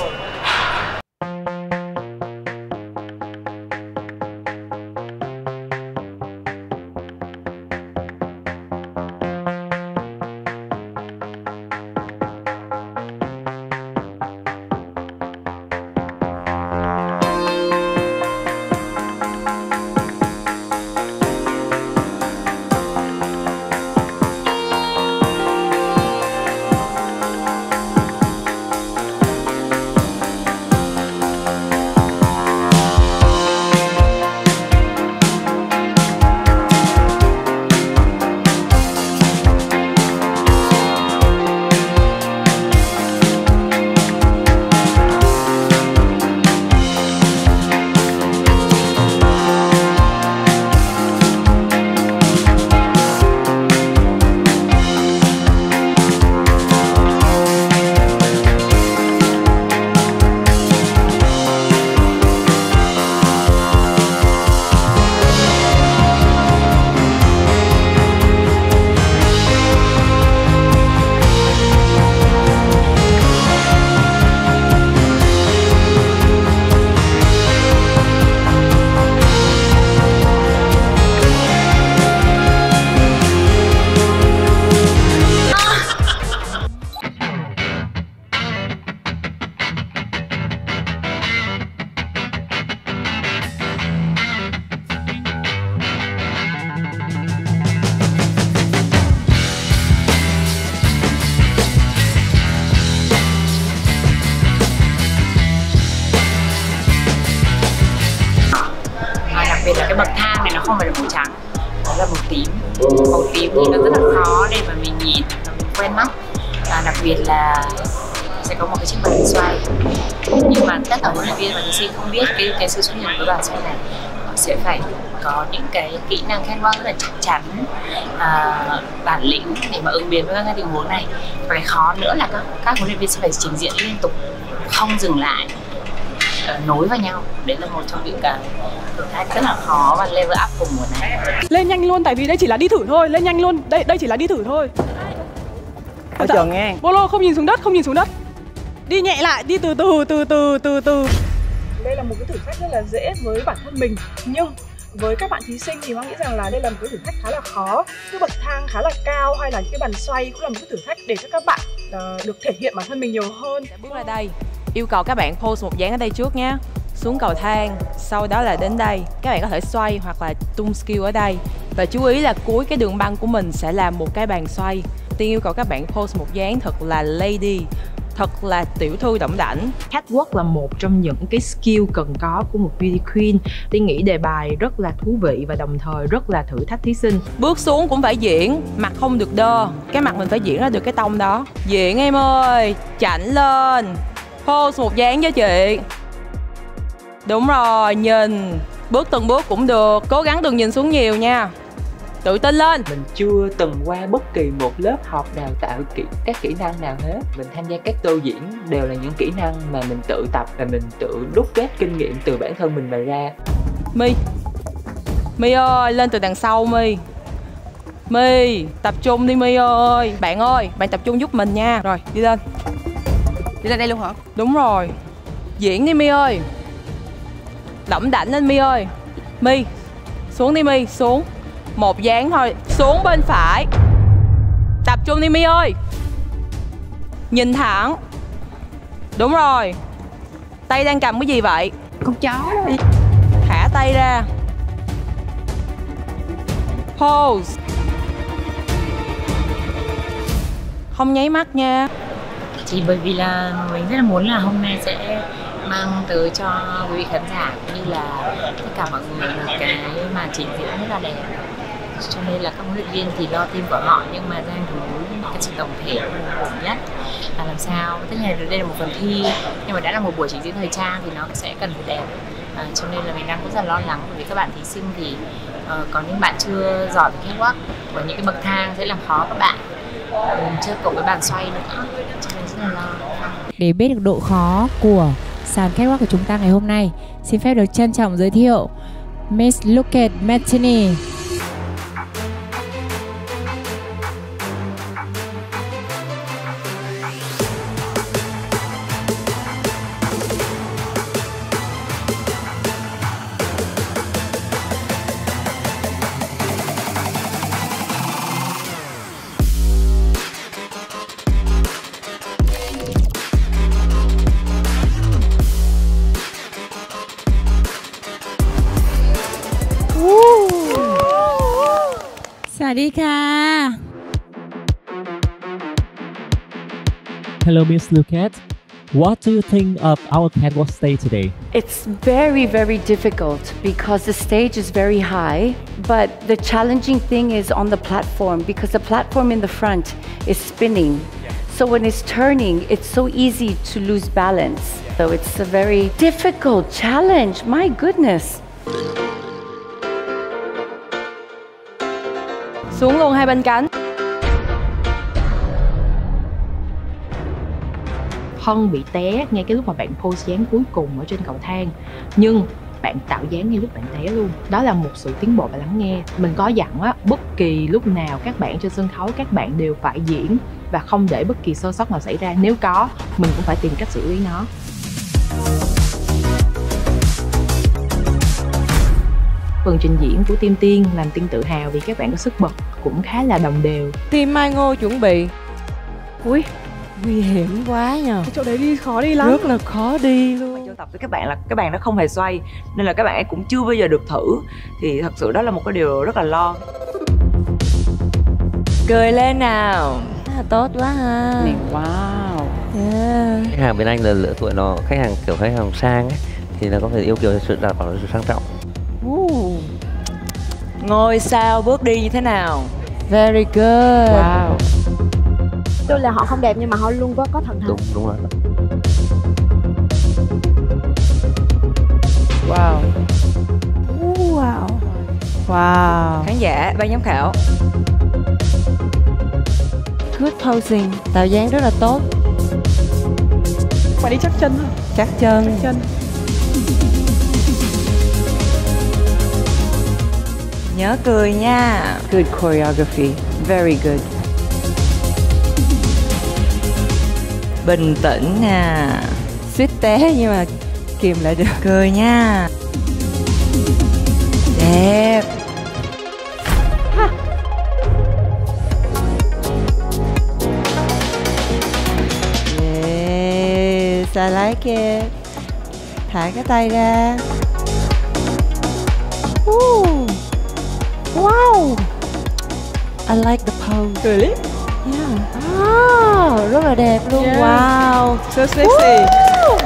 rồi. Cái bậc thang này nó không phải là màu trắng, nó là màu tím. Màu tím thì nó rất là khó để mà mình nhìn, nó quen mắt. Và đặc biệt là sẽ có một cái chiếc bàn xoay. Nhưng mà tất cả huấn luyện viên và thí sinh không biết cái sự xuất hiện của bàn xoay này, họ sẽ phải có những cái kỹ năng catwalk rất là chắc chắn, bản lĩnh để mà ứng biến với các tình huống này. Và cái khó nữa là các huấn luyện viên sẽ phải trình diễn liên tục, không dừng lại, nối vào nhau. Đấy là một trong những cái thử thách rất là khó và level up của mùa này. Lên nhanh luôn, tại vì đây chỉ là đi thử thôi. Lên nhanh luôn, đây chỉ là đi thử thôi. Ở trường nghe Bolo không nhìn xuống đất, không nhìn xuống đất. Đi nhẹ lại, đi từ từ. Đây là một cái thử thách rất là dễ với bản thân mình, nhưng với các bạn thí sinh thì Hoa nghĩ rằng là đây là một cái thử thách khá là khó. Cái bậc thang khá là cao hay là những cái bàn xoay cũng là một cái thử thách để cho các bạn được thể hiện bản thân mình nhiều hơn. Bước ra đây, yêu cầu các bạn pose một dáng ở đây trước nhé. Xuống cầu thang, sau đó là đến đây. Các bạn có thể xoay hoặc là tung skill ở đây. Và chú ý là cuối cái đường băng của mình sẽ là một cái bàn xoay. Tiên yêu cầu các bạn pose một dáng thật là lady, thật là tiểu thư đỏng đảnh. Catwalk là một trong những cái skill cần có của một beauty queen. Tiên nghĩ đề bài rất là thú vị và đồng thời rất là thử thách thí sinh. Bước xuống cũng phải diễn, mặt không được đơ. Cái mặt mình phải diễn ra được cái tông đó. Diễn em ơi, chảnh lên. Pose một dáng cho chị. Đúng rồi, nhìn. Bước từng bước cũng được. Cố gắng đừng nhìn xuống nhiều nha. Tự tin lên. Mình chưa từng qua bất kỳ một lớp học đào tạo các kỹ năng nào hết. Mình tham gia các tô diễn đều là những kỹ năng mà mình tự tập và mình tự đúc kết kinh nghiệm từ bản thân mình mà ra. My ơi, lên từ đằng sau My. My, tập trung đi My ơi, bạn tập trung giúp mình nha. Rồi, đi lên. Đi lên đây luôn hả? Đúng rồi. Diễn đi My ơi. Đỏng đảnh lên My ơi. My, xuống đi My, xuống. Một dáng thôi, xuống bên phải. Tập trung đi My ơi. Nhìn thẳng. Đúng rồi. Tay đang cầm cái gì vậy? Con chó. Thả tay ra. Pose. Không nháy mắt nha. Chỉ bởi vì là mình rất là muốn là hôm nay sẽ mang tới cho quý vị khán giả cũng như là tất cả mọi người một cái màn trình diễn rất là đẹp, cho nên là các huấn luyện viên thì lo team của họ nhưng mà đang muốn cái sự tổng thể nhất là làm sao. Tất nhiên là đây là một phần thi nhưng mà đã là một buổi trình diễn thời trang thì nó sẽ cần phải đẹp, cho nên là mình đang cũng rất là lo lắng bởi vì các bạn thí sinh thì có những bạn chưa giỏi về catwalk và những cái bậc thang sẽ làm khó các bạn, chưa cộng với bàn xoay nữa, cho nên rất là lo. Để biết được độ khó của sàn catwalk của chúng ta ngày hôm nay, xin phép được trân trọng giới thiệu Miss Lukkade Matini. สวัสดีค่ะ Hello, Miss Lukkade. What do you think of our catwalk stage today? It's very, very difficult because the stage is very high. But the challenging thing is on the platform because the platform in the front is spinning. Yeah. So when it's turning, it's so easy to lose balance. Yeah. So it's a very difficult challenge. My goodness. Xuống luôn hai bên cánh. Thân bị té ngay cái lúc mà bạn pose dáng cuối cùng ở trên cầu thang, nhưng bạn tạo dáng ngay lúc bạn té luôn. Đó là một sự tiến bộ và lắng nghe. Mình có dặn á, bất kỳ lúc nào các bạn trên sân khấu các bạn đều phải diễn và không để bất kỳ sơ sót nào xảy ra. Nếu có, mình cũng phải tìm cách xử lý nó. Phần trình diễn của team Tiên làm Tiên tự hào vì các bạn có sức bật cũng khá là đồng đều. Team Mai Ngô chuẩn bị. Ui, nguy hiểm quá nhờ. Cái chỗ đấy đi khó đi lắm. Rất là khó đi luôn. Mà vô tập với các bạn là các bạn nó không hề xoay, nên là các bạn ấy cũng chưa bao giờ được thử. Thì thật sự đó là một cái điều rất là lo. Cười lên nào. À, tốt quá ha. Wow. Yeah. Khách hàng bên Anh là lựa tuổi nó khách hàng kiểu khách hàng sang ấy, thì nó có thể yêu cầu sự đảm bảo sự sang trọng. Ngôi sao bước đi như thế nào? Very good. Wow. Tôi là họ không đẹp nhưng mà họ luôn có thần thái. Đúng rồi. Wow. Wow. Wow. Khán giả, ban giám khảo. Good posing, tạo dáng rất là tốt. Phải đi chắc chân. Chắc chân. Chắc chân. Nhớ cười nha. Good choreography, very good. Bình tĩnh nè. Suýt té nhưng mà kìm lại được. Cười nha. Đẹp. Ha. Yes, I like it. Thả cái tay ra. Wow, I like the pose. Really? Yeah. Wow, rất là đẹp luôn. Yeah. Wow, so sexy. Woo!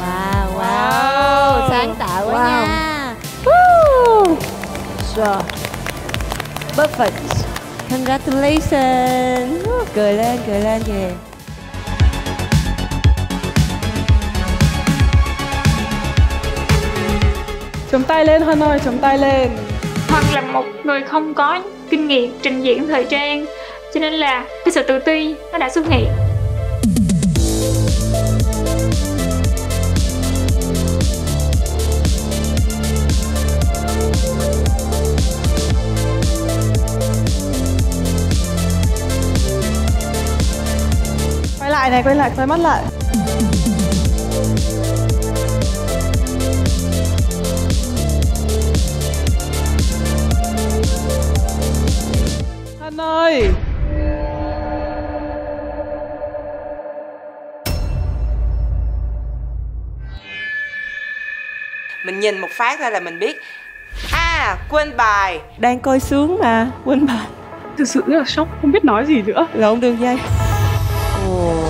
Wow, wow, wow. Sáng tạo quá. Wow. Nha. Woo! So. Perfect. Congratulations. Cười lên kìa. Chống tay lên Hân ơi, chống tay lên. Hân là một người không có kinh nghiệm trình diễn thời trang, cho nên là cái sự tự ti nó đã xuất hiện. Lại này, quay lại, quay mắt lại. Hân ơi. Mình nhìn một phát ra là mình biết. À, quên bài. Đang coi sướng mà, quên bài. Thực sự rất là sốc, không biết nói gì nữa. Lộn đường dây. Ồ.